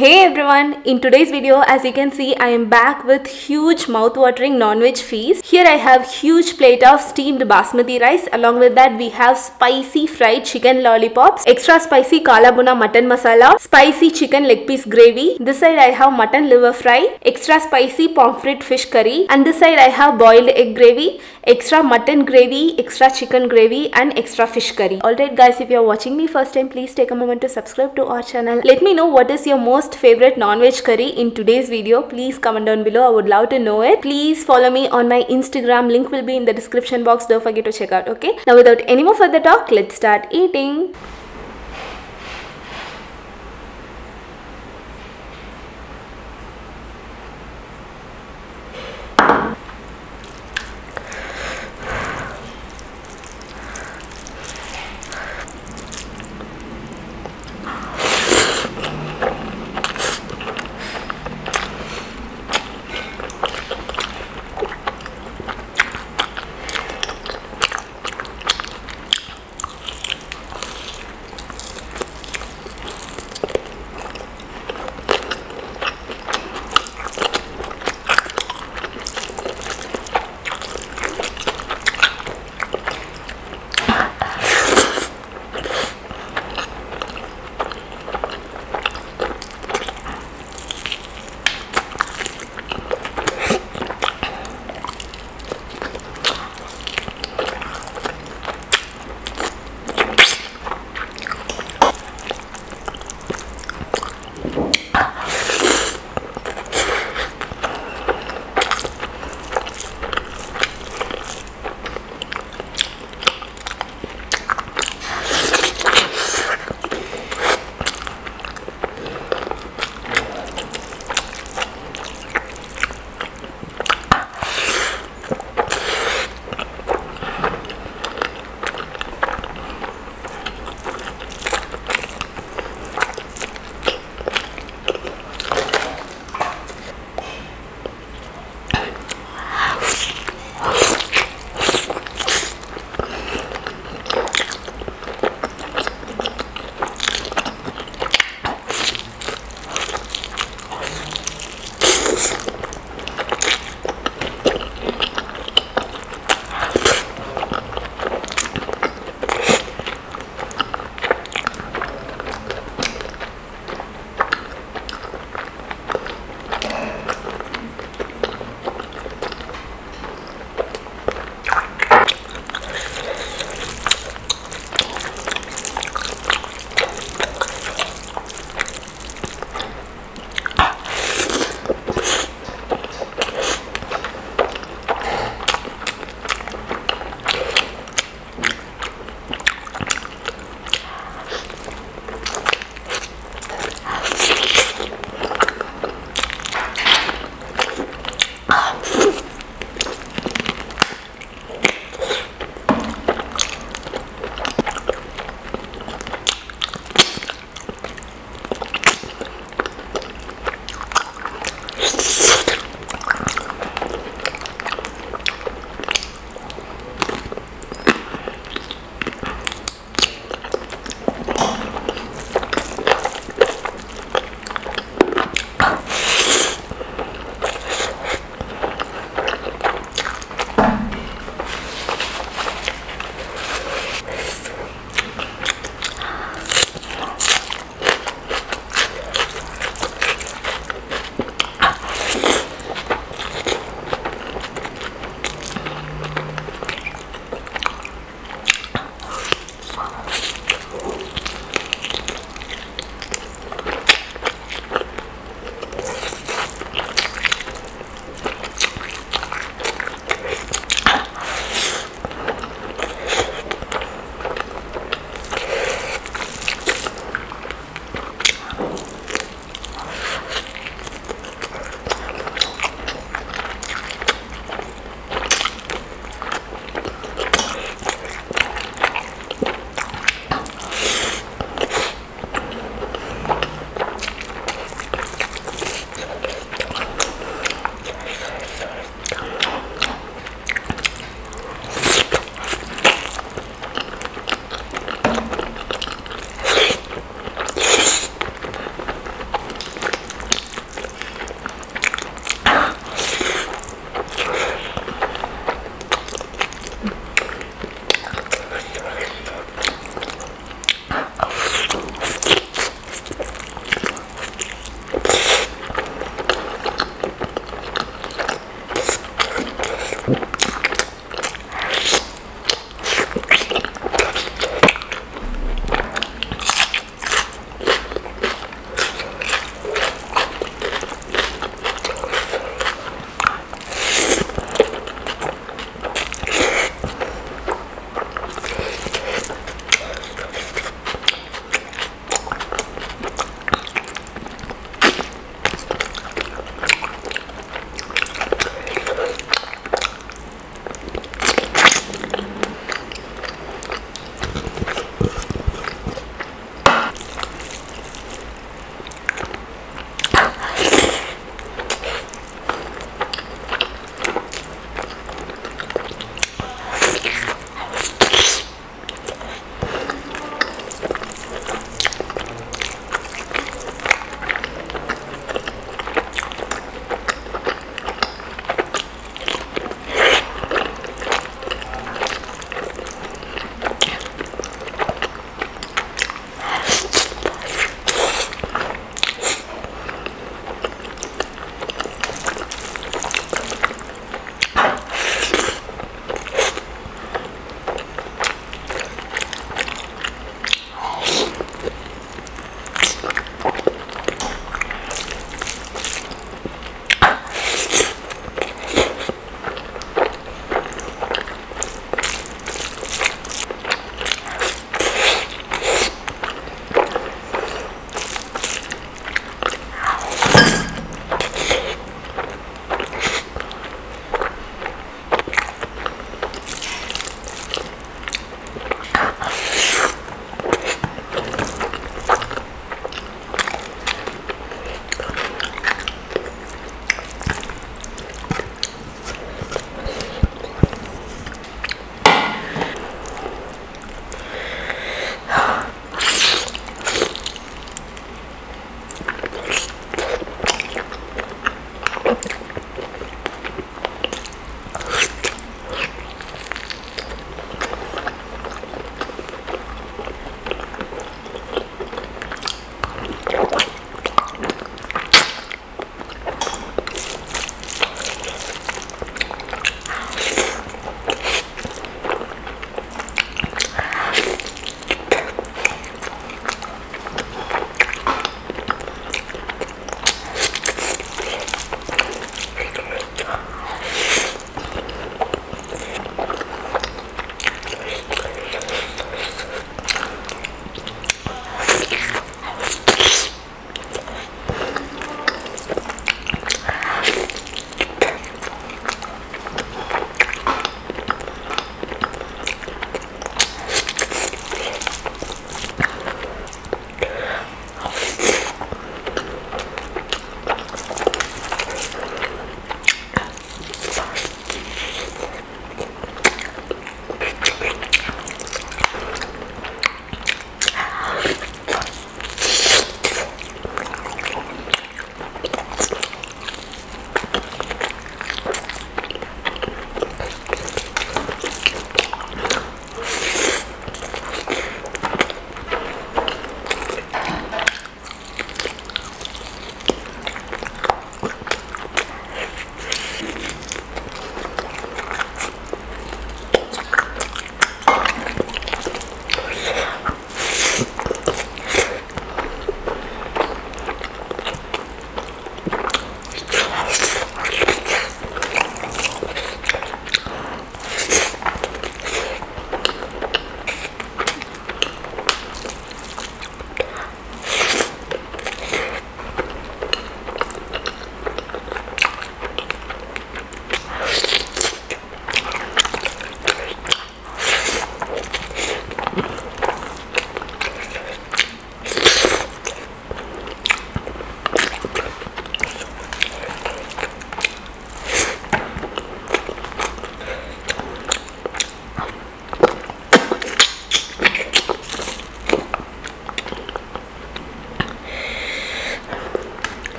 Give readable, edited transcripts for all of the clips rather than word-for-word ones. Hey everyone, in today's video, as you can see, I am back with huge mouth-watering non-veg feast. Here I have huge plate of steamed basmati rice. Along with that, we have spicy fried chicken lollipops, extra spicy kala bhuna mutton masala, spicy chicken leg piece gravy. This side I have mutton liver fry, extra spicy pomfret fish curry, and this side I have boiled egg gravy, extra mutton gravy, extra chicken gravy, and extra fish curry. Alright guys, if you are watching me first time, please take a moment to subscribe to our channel. Let me know what is your most favorite non-veg curry in today's video. Please comment down below. I would love to know it. Please follow me on my Instagram. Link will be in the description box. Don't forget to check out. Okay. Now without any more further talk, let's start eating.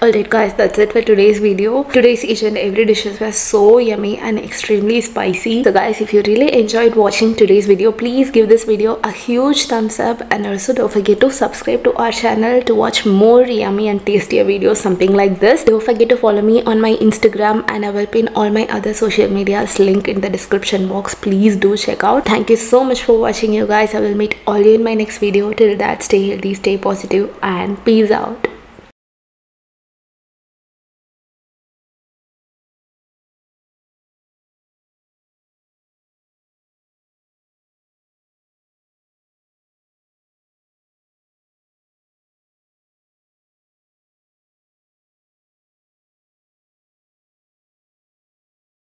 Alright guys, that's it for today's video. Today's each and every dishes were so yummy and extremely spicy. So guys, if you really enjoyed watching today's video, please give this video a huge thumbs up, and also don't forget to subscribe to our channel to watch more yummy and tastier videos something like this. Don't forget to follow me on my Instagram, and I will pin all my other social medias link in the description box. Please do check out. Thank you so much for watching you guys. I will meet all you in my next video. Till that, stay healthy, stay positive, and peace out.